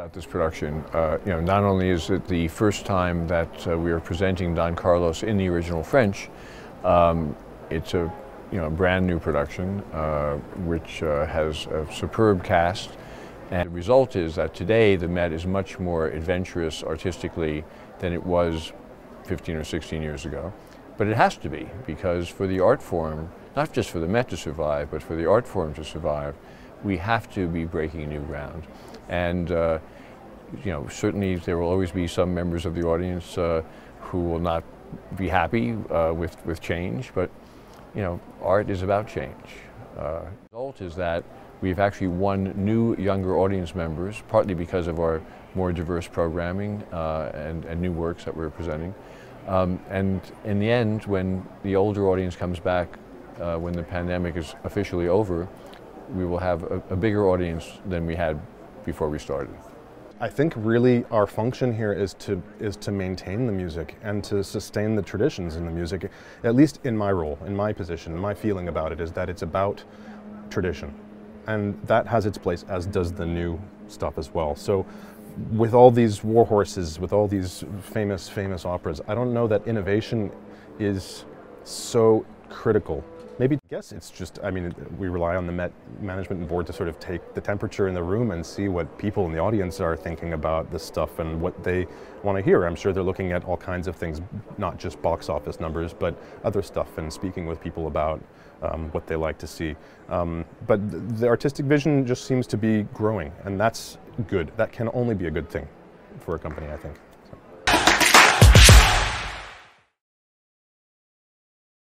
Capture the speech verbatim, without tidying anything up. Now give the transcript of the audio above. about this production. Uh, you know, not only is it the first time that uh, we are presenting Don Carlos in the original French, um, it's a you know a brand new production uh, which uh, has a superb cast. And the result is that today the Met is much more adventurous artistically than it was fifteen or sixteen years ago. But it has to be, because for the art form, not just for the Met to survive, but for the art form to survive, we have to be breaking new ground. And uh, you know, certainly there will always be some members of the audience uh, who will not be happy uh, with, with change, but you know, art is about change. Uh, the result is that we've actually won new, younger audience members, partly because of our more diverse programming uh, and, and new works that we're presenting. Um, and in the end, when the older audience comes back, uh, when the pandemic is officially over, we will have a, a bigger audience than we had before we started. I think really our function here is to is to maintain the music and to sustain the traditions in the music. At least in my role, in my position, my feeling about it is that it's about tradition. And that has its place, as does the new stuff as well. So with all these war horses, with all these famous, famous operas, I don't know that innovation is so critical. Maybe, I guess it's just, I mean, we rely on the Met Management Board to sort of take the temperature in the room and see what people in the audience are thinking about this stuff and what they want to hear. I'm sure they're looking at all kinds of things, not just box office numbers, but other stuff, and speaking with people about um, what they like to see. Um, but the artistic vision just seems to be growing, and that's good. That can only be a good thing for a company, I think.